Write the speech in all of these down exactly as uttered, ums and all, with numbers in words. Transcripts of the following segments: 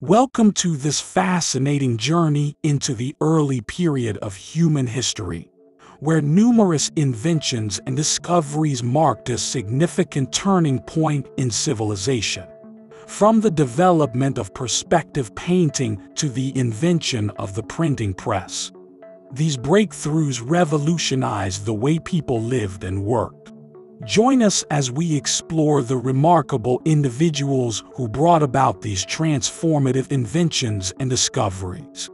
Welcome to this fascinating journey into the early period of human history, where numerous inventions and discoveries marked a significant turning point in civilization. From the development of perspective painting to the invention of the printing press, these breakthroughs revolutionized the way people lived and worked. Join us as we explore the remarkable individuals who brought about these transformative inventions and discoveries.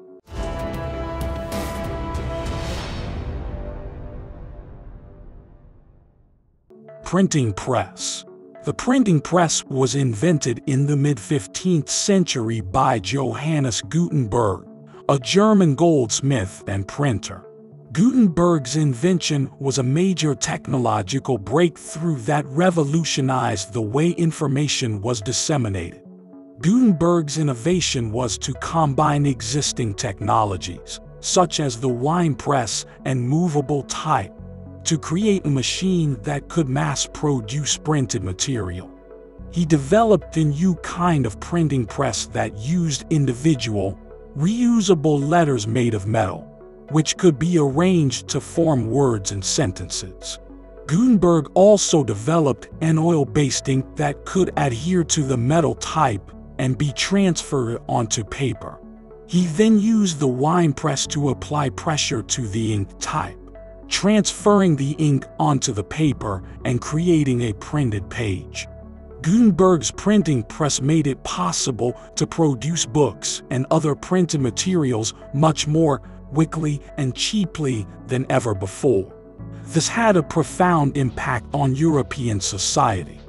Printing press. The printing press was invented in the mid-fifteenth century by Johannes Gutenberg, a German goldsmith and printer. Gutenberg's invention was a major technological breakthrough that revolutionized the way information was disseminated. Gutenberg's innovation was to combine existing technologies, such as the wine press and movable type, to create a machine that could mass-produce printed material. He developed a new kind of printing press that used individual, reusable letters made of metal, which could be arranged to form words and sentences. Gutenberg also developed an oil-based ink that could adhere to the metal type and be transferred onto paper. He then used the wine press to apply pressure to the ink type, transferring the ink onto the paper and creating a printed page. Gutenberg's printing press made it possible to produce books and other printed materials much more quickly and cheaply than ever before. This had a profound impact on European society,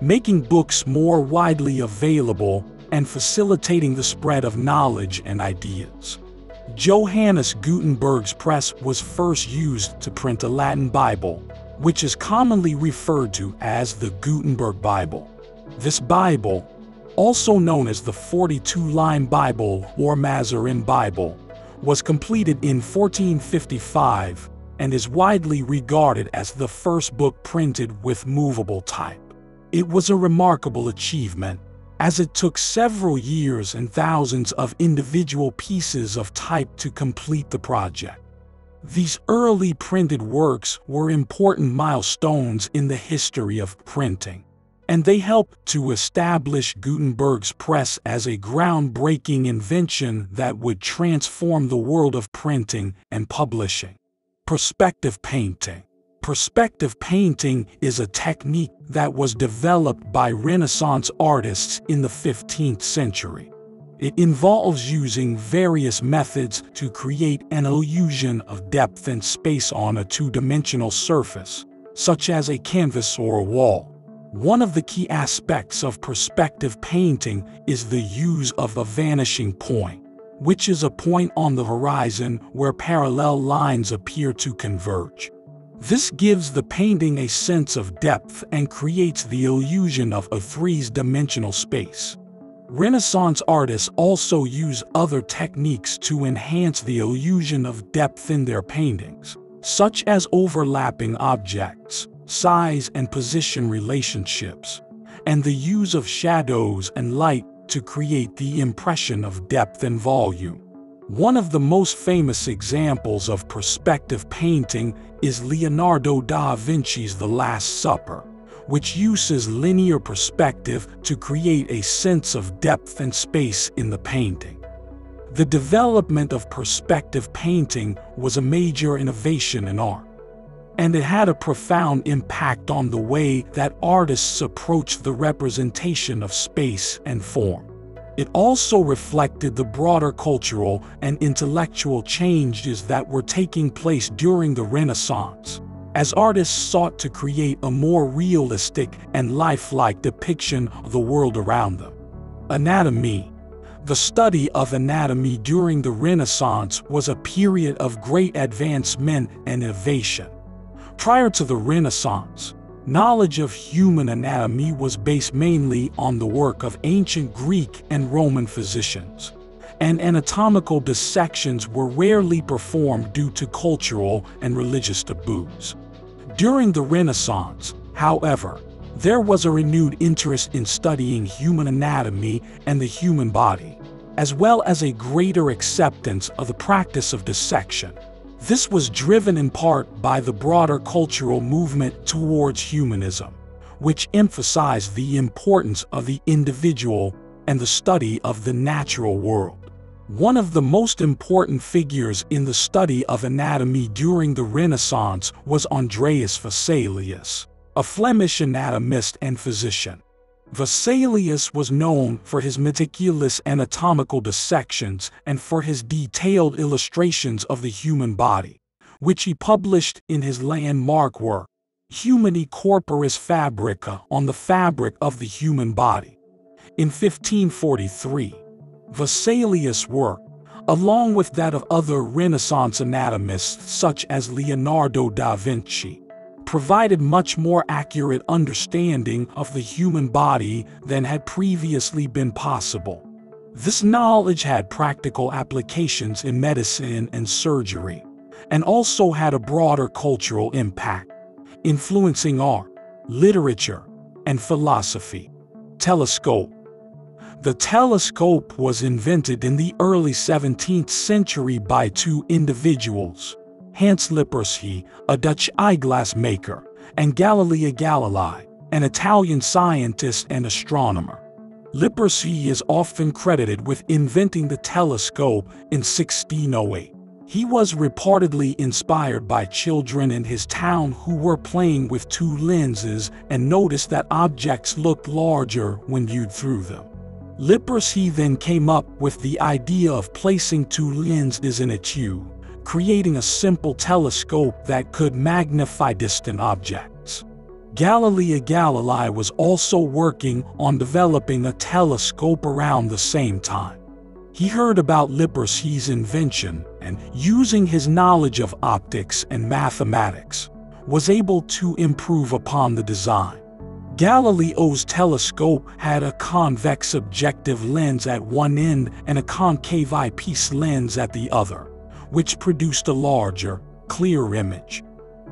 making books more widely available and facilitating the spread of knowledge and ideas. Johannes Gutenberg's press was first used to print a Latin Bible, which is commonly referred to as the Gutenberg Bible. This Bible, also known as the forty-two line Bible or Mazarin Bible, was completed in fourteen fifty-five and is widely regarded as the first book printed with movable type. It was a remarkable achievement, as it took several years and thousands of individual pieces of type to complete the project. These early printed works were important milestones in the history of printing, and they helped to establish Gutenberg's press as a groundbreaking invention that would transform the world of printing and publishing. Perspective painting. Perspective painting is a technique that was developed by Renaissance artists in the fifteenth century. It involves using various methods to create an illusion of depth and space on a two-dimensional surface, such as a canvas or a wall. One of the key aspects of perspective painting is the use of a vanishing point, which is a point on the horizon where parallel lines appear to converge. This gives the painting a sense of depth and creates the illusion of a three-dimensional space. Renaissance artists also use other techniques to enhance the illusion of depth in their paintings, such as overlapping objects, size and position relationships, and the use of shadows and light to create the impression of depth and volume. One of the most famous examples of perspective painting is Leonardo da Vinci's The Last Supper, which uses linear perspective to create a sense of depth and space in the painting. The development of perspective painting was a major innovation in art, and it had a profound impact on the way that artists approached the representation of space and form. It also reflected the broader cultural and intellectual changes that were taking place during the Renaissance, as artists sought to create a more realistic and lifelike depiction of the world around them. Anatomy. The study of anatomy during the Renaissance was a period of great advancement and innovation. Prior to the Renaissance, knowledge of human anatomy was based mainly on the work of ancient Greek and Roman physicians, and anatomical dissections were rarely performed due to cultural and religious taboos. During the Renaissance, however, there was a renewed interest in studying human anatomy and the human body, as well as a greater acceptance of the practice of dissection. This was driven in part by the broader cultural movement towards humanism, which emphasized the importance of the individual and the study of the natural world. One of the most important figures in the study of anatomy during the Renaissance was Andreas Vesalius, a Flemish anatomist and physician. Vesalius was known for his meticulous anatomical dissections and for his detailed illustrations of the human body, which he published in his landmark work, Humani Corporis Fabrica, on the fabric of the human body. In fifteen forty-three, Vesalius' work, along with that of other Renaissance anatomists such as Leonardo da Vinci, provided much more accurate understanding of the human body than had previously been possible. This knowledge had practical applications in medicine and surgery, and also had a broader cultural impact, influencing art, literature, and philosophy. Telescope. The telescope was invented in the early seventeenth century by two individuals, Hans Lippershey, a Dutch eyeglass maker, and Galileo Galilei, an Italian scientist and astronomer. Lippershey is often credited with inventing the telescope in sixteen oh eight. He was reportedly inspired by children in his town who were playing with two lenses and noticed that objects looked larger when viewed through them. Lippershey then came up with the idea of placing two lenses in a tube, creating a simple telescope that could magnify distant objects. Galileo Galilei was also working on developing a telescope around the same time. He heard about Lippershey's invention and, using his knowledge of optics and mathematics, was able to improve upon the design. Galileo's telescope had a convex objective lens at one end and a concave eyepiece lens at the other, which produced a larger, clearer image.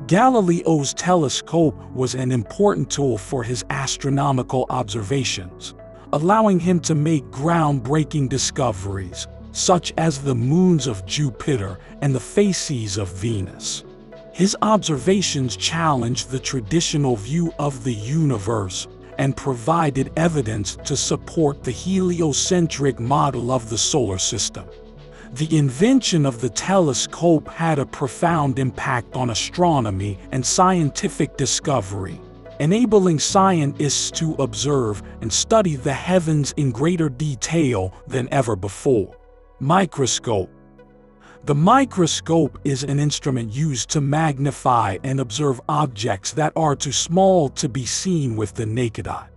Galileo's telescope was an important tool for his astronomical observations, allowing him to make groundbreaking discoveries, such as the moons of Jupiter and the phases of Venus. His observations challenged the traditional view of the universe and provided evidence to support the heliocentric model of the solar system. The invention of the telescope had a profound impact on astronomy and scientific discovery, enabling scientists to observe and study the heavens in greater detail than ever before. Microscope. The microscope is an instrument used to magnify and observe objects that are too small to be seen with the naked eye.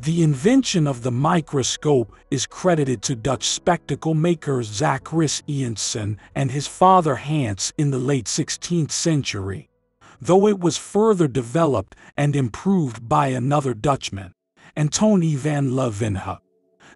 The invention of the microscope is credited to Dutch spectacle maker Zacharias Janssen and his father Hans in the late sixteenth century, though it was further developed and improved by another Dutchman, Antonie van Leeuwenhoek.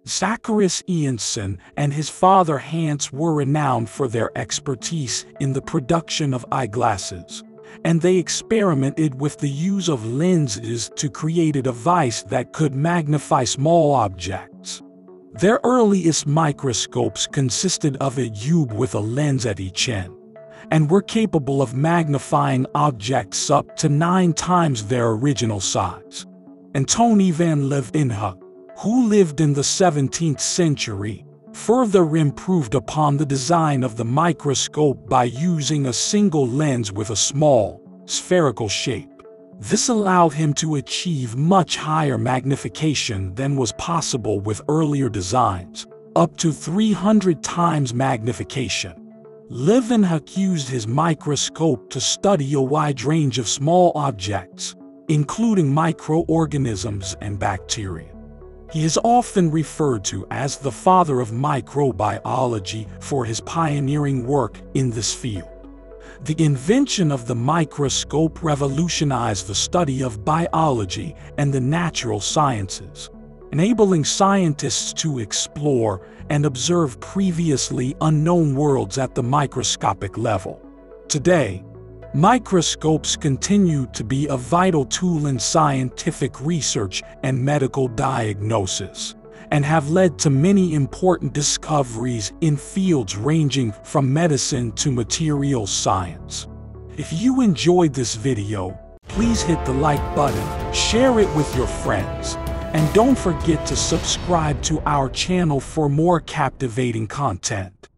Zacharias Janssen and his father Hans were renowned for their expertise in the production of eyeglasses, and they experimented with the use of lenses to create a device that could magnify small objects. Their earliest microscopes consisted of a tube with a lens at each end, and were capable of magnifying objects up to nine times their original size. Antonie van Leeuwenhoek, who lived in the seventeenth century, further improved upon the design of the microscope by using a single lens with a small, spherical shape. This allowed him to achieve much higher magnification than was possible with earlier designs, up to three hundred times magnification. Leeuwenhoek used his microscope to study a wide range of small objects, including microorganisms and bacteria. He is often referred to as the father of microbiology for his pioneering work in this field. The invention of the microscope revolutionized the study of biology and the natural sciences, enabling scientists to explore and observe previously unknown worlds at the microscopic level. Today, microscopes continue to be a vital tool in scientific research and medical diagnosis, and have led to many important discoveries in fields ranging from medicine to material science. If you enjoyed this video, please hit the like button, share it with your friends, and don't forget to subscribe to our channel for more captivating content.